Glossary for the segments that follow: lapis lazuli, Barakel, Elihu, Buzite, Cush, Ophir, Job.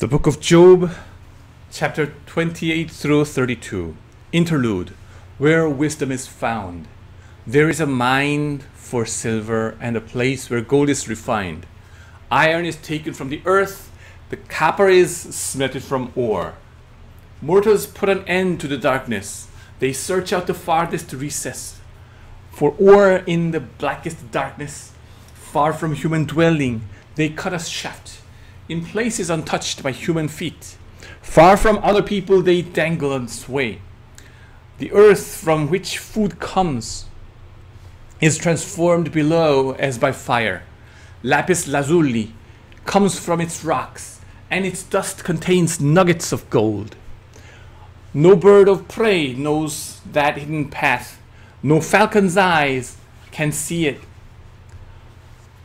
The Book of Job, chapter 28 through 32. Interlude, where wisdom is found. There is a mine for silver and a place where gold is refined. Iron is taken from the earth, the copper is smelted from ore. Mortals put an end to the darkness. They search out the farthest recess for ore in the blackest darkness. Far from human dwelling, they cut a shaft in places untouched by human feet. Far from other people they dangle and sway. The earth from which food comes is transformed below as by fire. Lapis lazuli comes from its rocks, and its dust contains nuggets of gold. No bird of prey knows that hidden path. No falcon's eyes can see it.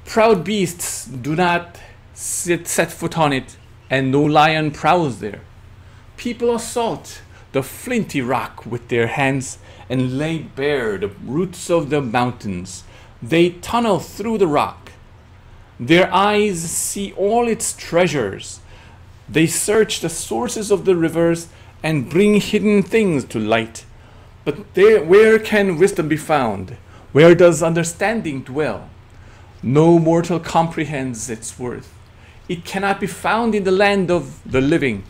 Proud beasts do not set foot on it, and no lion prowls there. People assault the flinty rock with their hands and lay bare the roots of the mountains. They tunnel through the rock. Their eyes see all its treasures. They search the sources of the rivers and bring hidden things to light. But where can wisdom be found? Where does understanding dwell? No mortal comprehends its worth. It cannot be found in the land of the living.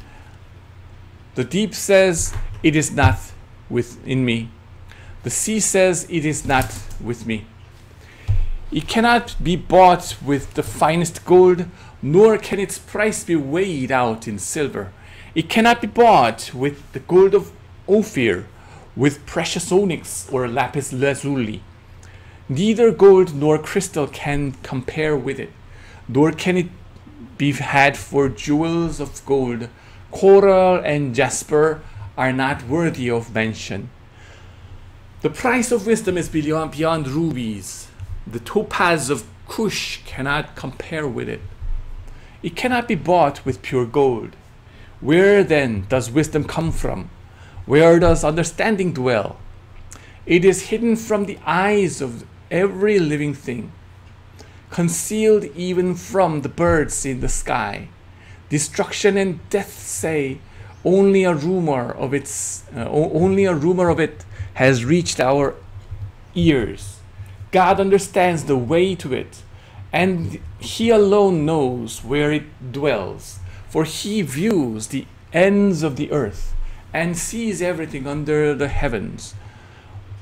The deep says, "It is not within me." The sea says, "It is not with me." It cannot be bought with the finest gold, nor can its price be weighed out in silver. It cannot be bought with the gold of Ophir, with precious onyx or lapis lazuli. Neither gold nor crystal can compare with it, nor can it be had for jewels of gold. Coral and jasper are not worthy of mention. The price of wisdom is beyond rubies. The topaz of Cush cannot compare with it. It cannot be bought with pure gold. Where then does wisdom come from? Where does understanding dwell? It is hidden from the eyes of every living thing, concealed even from the birds in the sky. Destruction and death say, only a rumor of it has reached our ears. God understands the way to it, and He alone knows where it dwells, for He views the ends of the earth and sees everything under the heavens.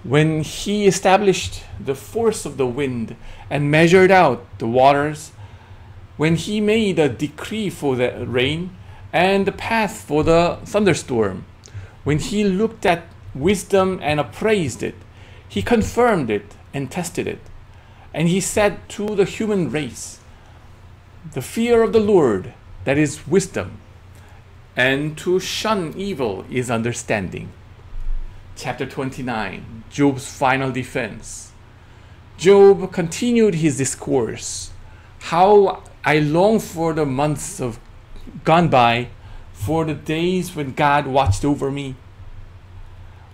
When He established the force of the wind and measured out the waters, when He made a decree for the rain and the path for the thunderstorm, when He looked at wisdom and appraised it, He confirmed it and tested it. And He said to the human race, "The fear of the Lord, that is wisdom, and to shun evil is understanding." Chapter 29, Job's final defense. Job continued his discourse. "How I long for the months of gone by, for the days when God watched over me,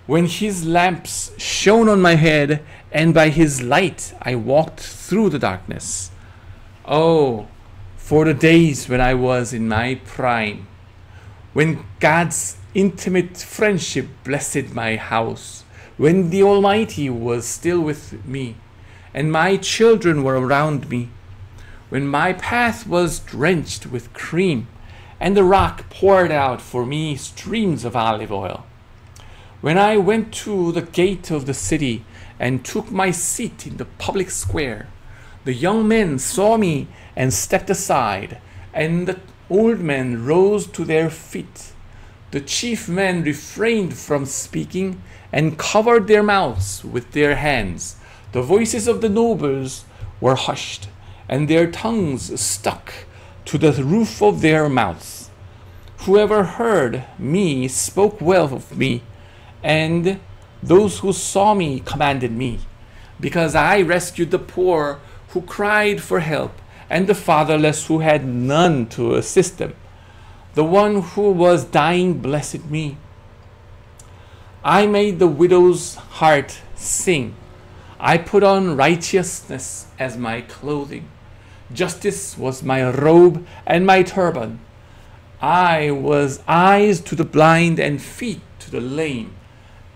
when His lamps shone on my head, and by His light I walked through the darkness. Oh, for the days when I was in my prime, when God's intimate friendship blessed my house, when the Almighty was still with me, and my children were around me, when my path was drenched with cream, and the rock poured out for me streams of olive oil. When I went to the gate of the city and took my seat in the public square, the young men saw me and stepped aside, and the old men rose to their feet. The chief men refrained from speaking and covered their mouths with their hands. The voices of the nobles were hushed, and their tongues stuck to the roof of their mouths. Whoever heard me spoke well of me, and those who saw me commanded me, because I rescued the poor who cried for help, and the fatherless who had none to assist them. The one who was dying blessed me. I made the widow's heart sing. I put on righteousness as my clothing. Justice was my robe and my turban. I was eyes to the blind and feet to the lame.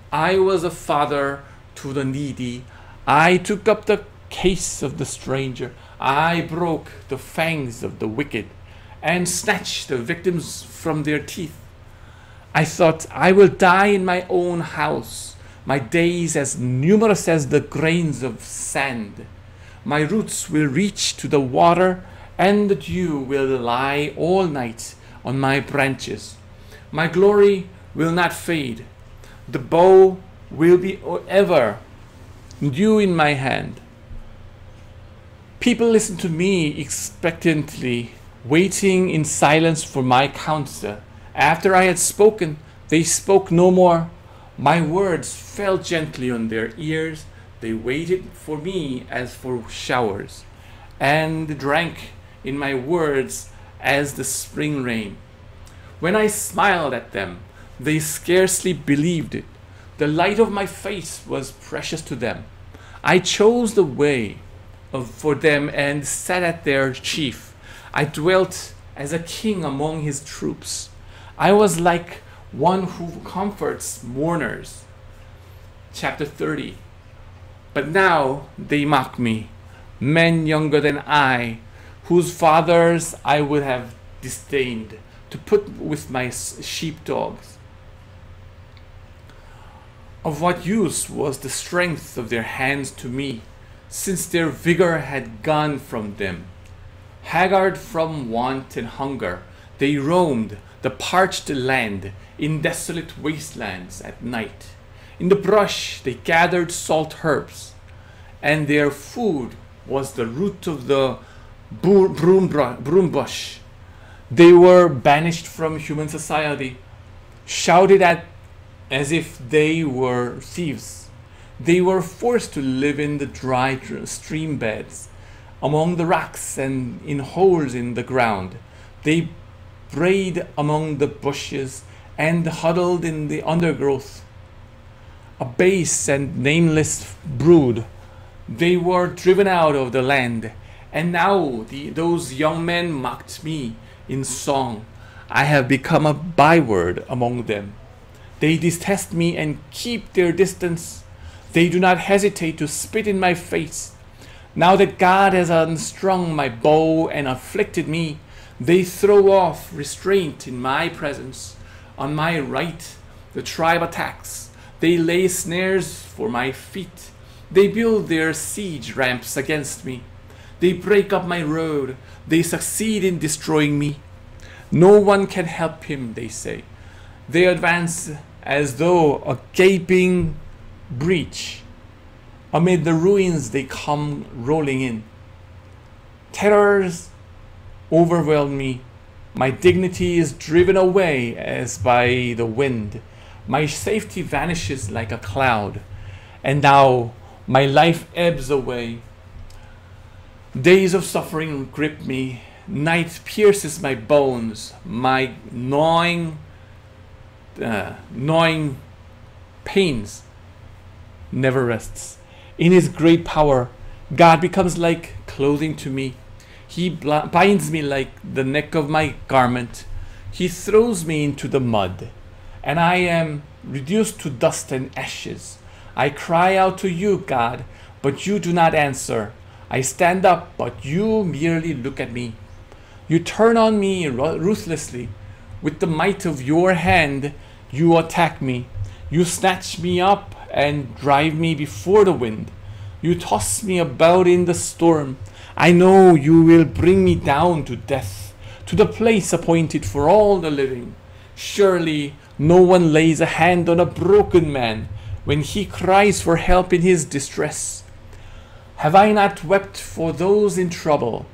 I was a father to the needy. I took up the case of the stranger. I broke the fangs of the wicked and snatched the victims from their teeth. I thought, I will die in my own house, my days as numerous as the grains of sand. My roots will reach to the water, and the dew will lie all night on my branches. My glory will not fade. The bow will be ever new in my hand. People listen to me expectantly, waiting in silence for my counsel. After I had spoken, they spoke no more. My words fell gently on their ears. They waited for me as for showers, and drank in my words as the spring rain. When I smiled at them, they scarcely believed it. The light of my face was precious to them. I chose the way for them and sat at their chief. I dwelt as a king among his troops. I was like one who comforts mourners. Chapter 30. But now they mock me, men younger than I, whose fathers I would have disdained to put with my sheepdogs. Of what use was the strength of their hands to me, since their vigor had gone from them? Haggard from want and hunger, they roamed the parched land in desolate wastelands at night. In the brush they gathered salt herbs, and their food was the root of the broom bush. They were banished from human society, shouted at as if they were thieves. They were forced to live in the dry stream beds, among the rocks and in holes in the ground. They brayed among the bushes and huddled in the undergrowth. A base and nameless brood, they were driven out of the land. And now those young men mocked me in song. I have become a byword among them. They detest me and keep their distance. They do not hesitate to spit in my face. Now that God has unstrung my bow and afflicted me, they throw off restraint in my presence. On my right, the tribe attacks. They lay snares for my feet. They build their siege ramps against me. They break up my road. They succeed in destroying me. No one can help him, they say. They advance as though a gaping breach. Amid the ruins, they come rolling in. Terrors overwhelm me. My dignity is driven away as by the wind. My safety vanishes like a cloud, and now my life ebbs away. Days of suffering grip me. Night pierces my bones. My gnawing pains never rests. In his great power, God becomes like clothing to me. He binds me like the neck of my garment. He throws me into the mud, and I am reduced to dust and ashes. I cry out to you, God, but you do not answer. I stand up, but you merely look at me. You turn on me ruthlessly. With the might of your hand, you attack me. You snatch me up and drive me before the wind. You toss me about in the storm. I know you will bring me down to death, to the place appointed for all the living. Surely no one lays a hand on a broken man when he cries for help in his distress. Have I not wept for those in trouble?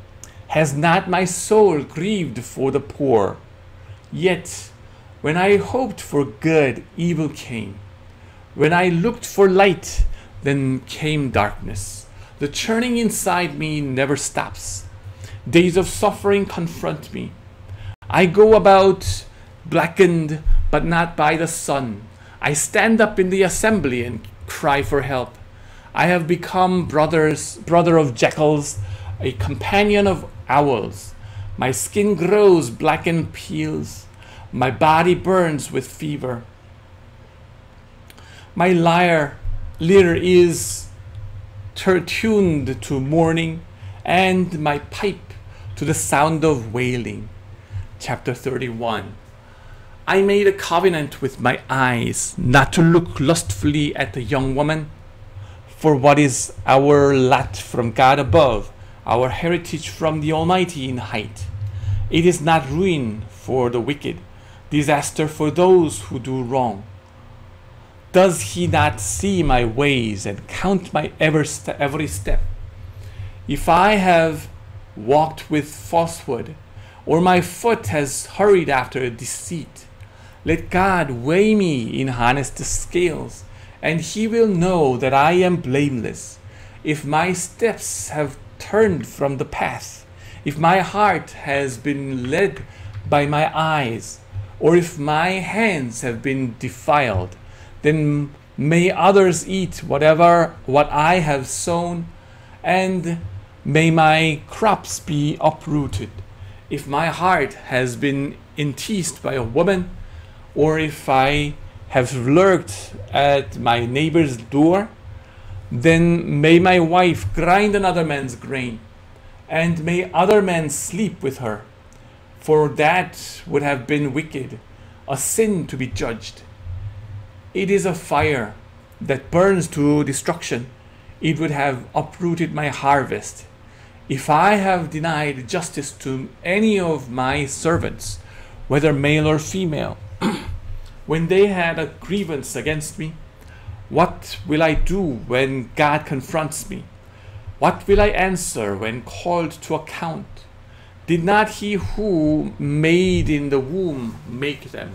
Has not my soul grieved for the poor? Yet, when I hoped for good, evil came. When I looked for light, then came darkness. The churning inside me never stops. Days of suffering confront me. I go about blackened, but not by the sun. I stand up in the assembly and cry for help. I have become brother of jackals, a companion of owls. My skin grows black and peels. My body burns with fever. My lyre is tuned to mourning, and my pipe to the sound of wailing. Chapter 31. I made a covenant with my eyes not to look lustfully at the young woman. For what is our lot from God above, our heritage from the Almighty in height? It is not ruin for the wicked, disaster for those who do wrong. Does he not see my ways and count my every step? If I have walked with falsehood, or my foot has hurried after deceit, let God weigh me in honest scales, and he will know that I am blameless. If my steps have turned from the path, if my heart has been led by my eyes, or if my hands have been defiled, then may others eat what I have sown, and may my crops be uprooted. If my heart has been enticed by a woman, or if I have lurked at my neighbor's door, then may my wife grind another man's grain, and may other men sleep with her. For that would have been wicked, a sin to be judged. It is a fire that burns to destruction. It would have uprooted my harvest. If I have denied justice to any of my servants, whether male or female, when they had a grievance against me, what will I do when God confronts me? What will I answer when called to account? Did not he who made in the womb make them?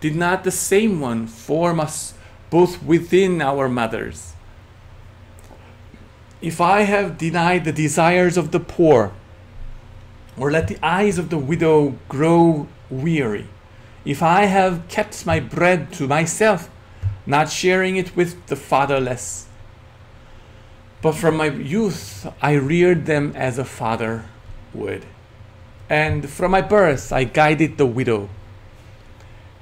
Did not the same one form us both within our mothers? If I have denied the desires of the poor, or let the eyes of the widow grow weary, if I have kept my bread to myself, not sharing it with the fatherless. But from my youth I reared them as a father would, and from my birth I guided the widow.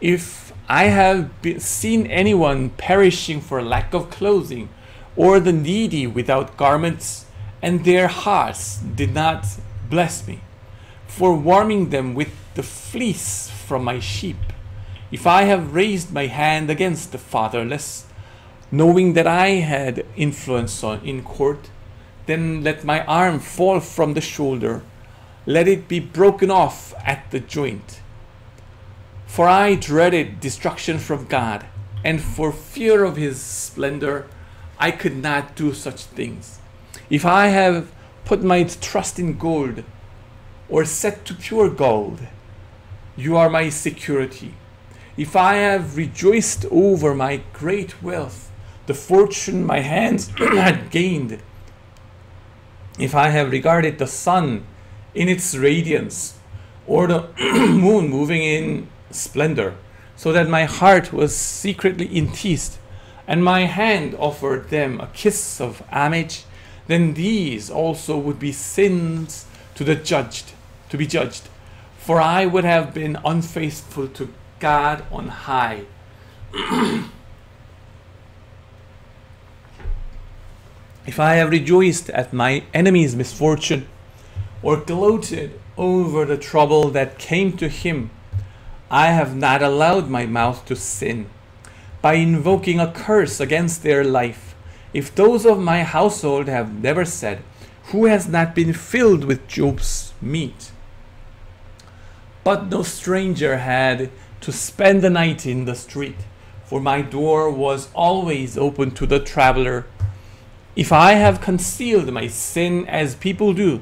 If I have seen anyone perishing for lack of clothing, or the needy without garments, and their hearts did not bless me, for warming them with the fleece from my sheep, if I have raised my hand against the fatherless, knowing that I had influence in court, then let my arm fall from the shoulder, let it be broken off at the joint. For I dreaded destruction from God, and for fear of his splendor, I could not do such things. If I have put my trust in gold, or set to pure gold, you are my security. If I have rejoiced over my great wealth, the fortune my hands had gained, if I have regarded the sun in its radiance, or the moon moving in splendor, so that my heart was secretly enticed, and my hand offered them a kiss of homage, then these also would be sins to be judged, for I would have been unfaithful to God on high. If I have rejoiced at my enemy's misfortune, or gloated over the trouble that came to him, I have not allowed my mouth to sin, by invoking a curse against their life. If those of my household have never said, "Who has not been filled with Job's meat?" But no stranger had to spend the night in the street, for my door was always open to the traveler. If I have concealed my sin as people do,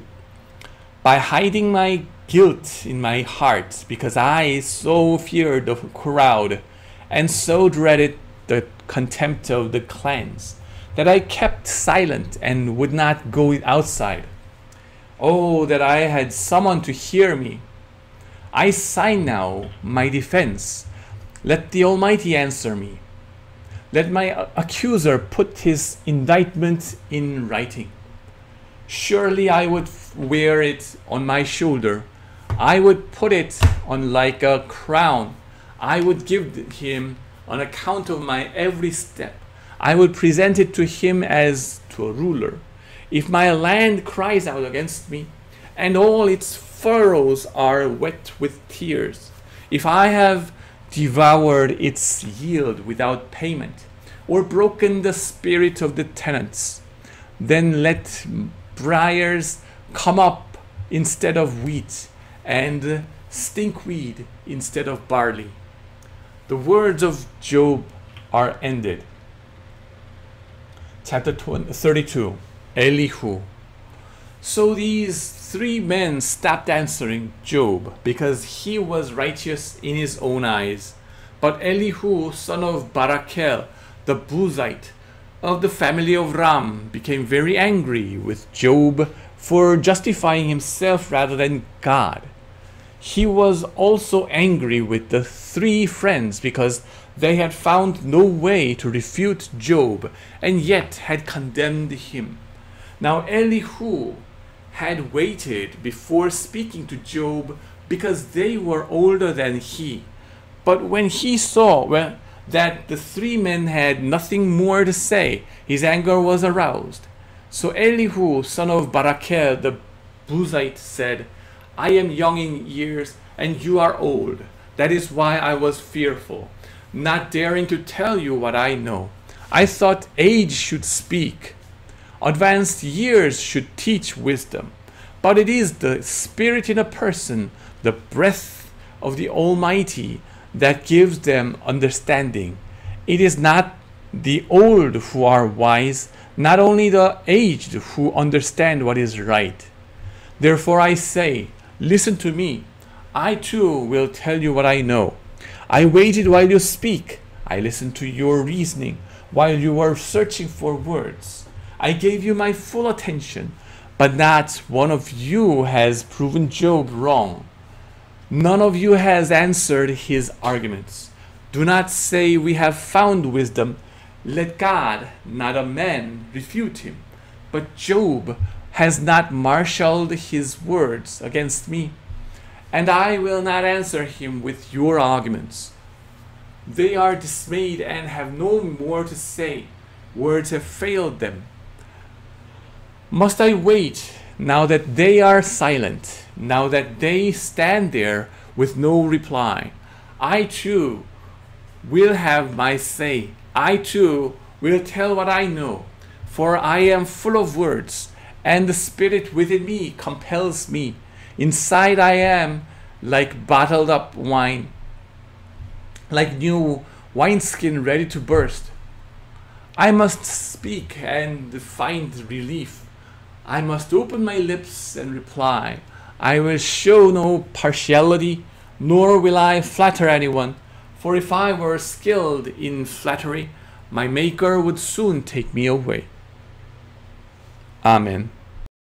by hiding my guilt in my heart, because I so feared the crowd and so dreaded the contempt of the clans, that I kept silent and would not go outside. Oh, that I had someone to hear me. I sign now my defense. Let the Almighty answer me. Let my accuser put his indictment in writing. Surely I would wear it on my shoulder. I would put it on like a crown. I would give him an account of my every step. I would present it to him as to a ruler. If my land cries out against me, and all its furrows are wet with tears, if I have devoured its yield without payment, or broken the spirit of the tenants, then let briars come up instead of wheat, and stinkweed instead of barley. The words of Job are ended. Chapter 32. Elihu. So these three men stopped answering Job, because he was righteous in his own eyes. But Elihu, son of Barakel, the Buzite, of the family of Ram, became very angry with Job for justifying himself rather than God. He was also angry with the three friends because they had found no way to refute Job and yet had condemned him. Now Elihu had waited before speaking to Job because they were older than he. But when he saw that the three men had nothing more to say, his anger was aroused. So Elihu, son of Barakel the Buzite, said, I am young in years, and you are old. That is why I was fearful, not daring to tell you what I know. I thought age should speak. Advanced years should teach wisdom. But it is the spirit in a person, the breath of the Almighty, that gives them understanding. It is not the old who are wise, not only the aged who understand what is right. Therefore I say, listen to me. I too will tell you what I know. I waited while you speak. I listened to your reasoning while you were searching for words. I gave you my full attention, but not one of you has proven Job wrong. None of you has answered his arguments. Do not say we have found wisdom. Let God, not a man, refute him. But Job has not marshaled his words against me, and I will not answer him with your arguments. They are dismayed and have no more to say. Words have failed them. Must I wait? Now that they are silent, now that they stand there with no reply, I too will have my say. I too will tell what I know, for I am full of words, and the spirit within me compels me. Inside I am like bottled up wine, like new wineskin ready to burst. I must speak and find relief. I must open my lips and reply. I will show no partiality, nor will I flatter anyone. For if I were skilled in flattery, my Maker would soon take me away. Amen.